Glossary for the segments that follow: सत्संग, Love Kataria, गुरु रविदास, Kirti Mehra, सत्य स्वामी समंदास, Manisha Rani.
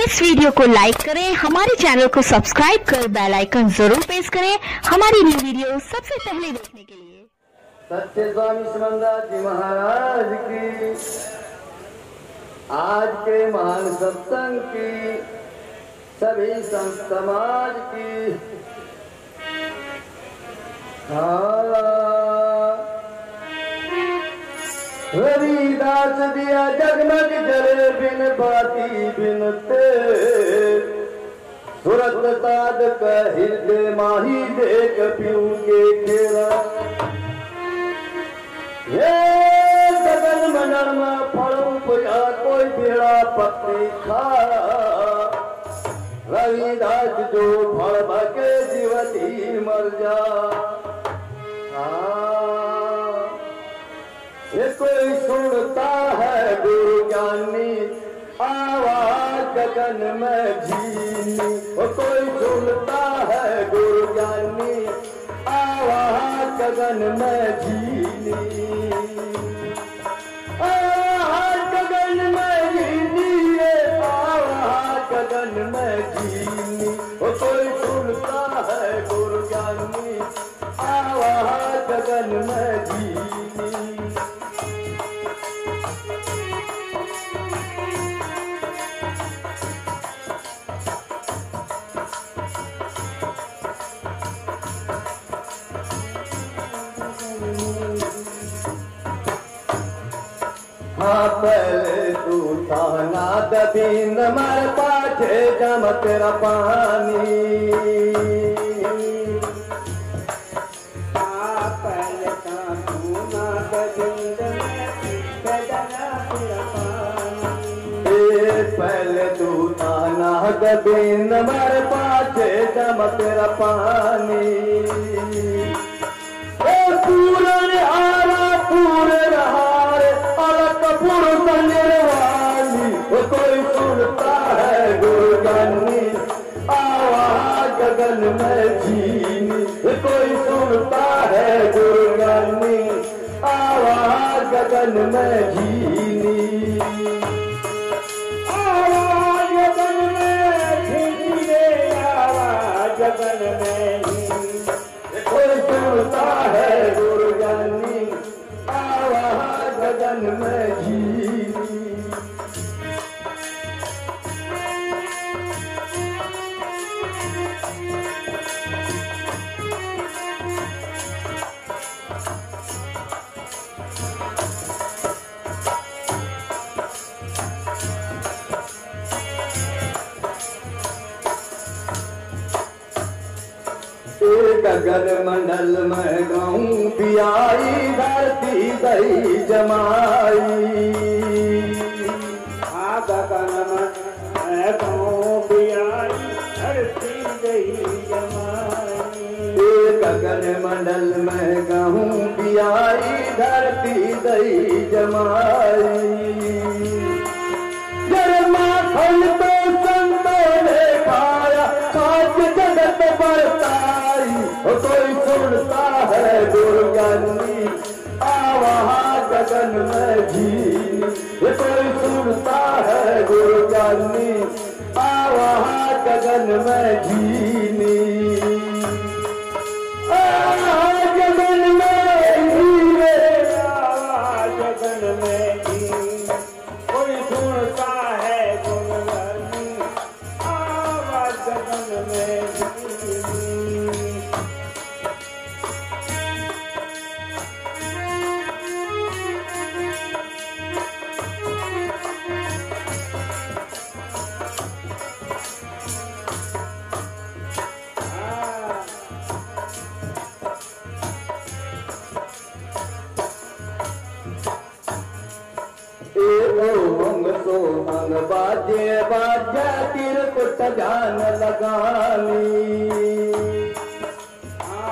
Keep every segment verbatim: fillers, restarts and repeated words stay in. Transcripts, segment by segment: इस वीडियो को लाइक करें, हमारे चैनल को सब्सक्राइब कर बेल आइकन जरूर प्रेस करें हमारी न्यू वीडियो सबसे पहले देखने के लिए। सत्य स्वामी समंदास जी महाराज की आज के महान सत्संग की, सभी संत समाज की, रविदास दिया जगमग जले बिन बाती बिन तेल, सुरत साध हृदय माही देख पीऊ के खेला, ये सगन मनन में फल उपजा कोई बेड़ा पत्ती खा, रविदास जो फल भके जीवती मर जा। ये कोई सुनता है गुरु ज्ञानी आवाज गगन में जीनी, कोई सुनता है गुरु ज्ञानी आवाज गगन में जीनी, आवाज गगन में जीनी, आवाज गगन में जीनी, कोई सुनता है गुरु ज्ञानी आवाज गगन में जीनी। पहले तू थाना दबीन मर पाठे जम तेरा पानी, पहले थाना दबीन मर पाठे जम तेरा पानी, पूरन आरा पूर रहा वाली, कोई सुनता है गुरु ज्ञानी आवाज गगन में जीनी, कोई सुनता है गुरु ज्ञानी आवाज गगन में जीनी, आवाज गगन में जीनी, आवाज गगन में जीनी, कोई सुनता है गुरु ज्ञानी आवाज गगन में जीनी। गगन मंडल में गाऊं बियाई धरती दई जमाई, आ गगन में गाऊं बियाई धरती दई जमाई, गगन मंडल में गाऊं बियाई धरती दई जमाई, जरमा फल तो संतों ने खाया साथ जगत बरता, कोई सुनता है गुरु ज्ञानी आवाज गगन में जीनी, कोई सुनता है गुरु ज्ञानी आवाज गगन में जीनी, आवाज गगन में जीनी, आवाज गगन में जीनी, कोई सुनता है गुरु ज्ञानी आवाज गगन में जीनी। सोहंग बाजे बाजा तिरकुट जान लगानी,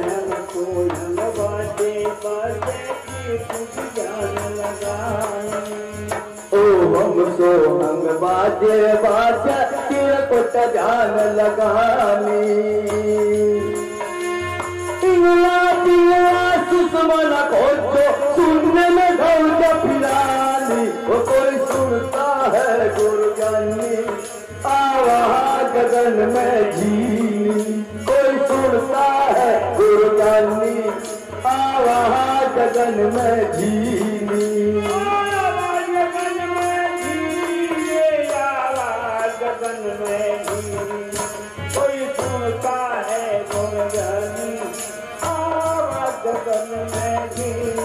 सोहंग सोहंग बाजे बाजा तिरकुट जान लगानी, सोहंग सोहंग बाजे बाजा तिरकुट जान लगानी, इंगला दिया सुषमा न खोजो सुनने में ढोल जब पिलानी, कोई सुनता है गुरु ज्ञानी जीवन में जी कोई सुनता है गुरबानी आवा गगन में जीनी आवा गगन में जीनी आवा गगन में जीनी कोई सुनता है गुरबानी आवा गगन में जीनी।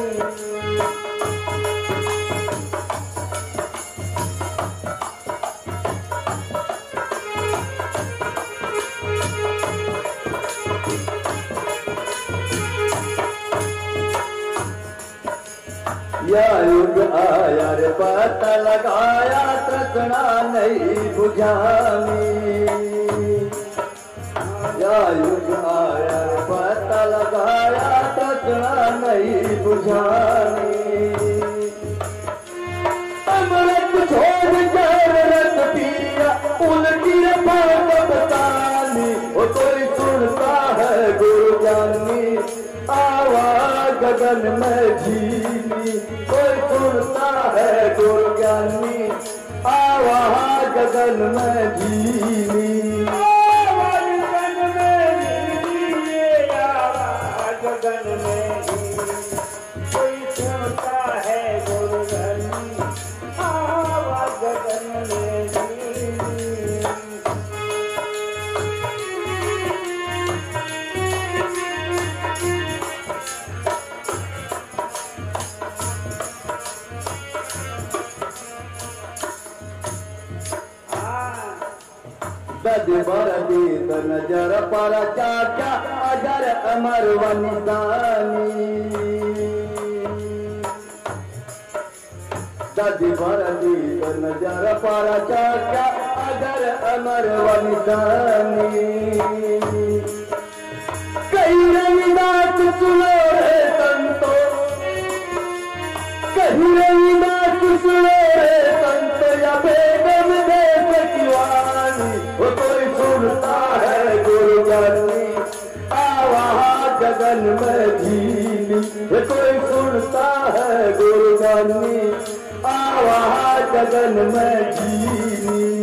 युग आया रे पता लगाया तृष्णा नहीं बुझानी। या युग आया रे पता लगाया तृष्णा नहीं बुझानी। अमृत छोड़ कर रस पिया उनकी बात बतानी। ओ कोई सुनता है गुरु जानी आवाज गगन में जीनी कोई सुनता है गुरु ज्ञानी आवाज गगन में जीनी आवाज गगन में जीनी आवाज गगन में जीनी कोई सुनता है गुरु ज्ञानी आवाज गगन में जीनी। सद बरदीत नजर पर चाचा अजर अमर वनिदानी। सद बरदीत नजर पर चाचा अजर अमर वनिदानी। कहीं रविदास सुनो रे संतो कहीं रविदास सुनो रे संतो या बेगम देश किवानी। कोई सुनता है गुरु ज्ञानी आवाज गगन में जीनी। कोई सुनता है गुरु ज्ञानी आवाज गगन में जीनी।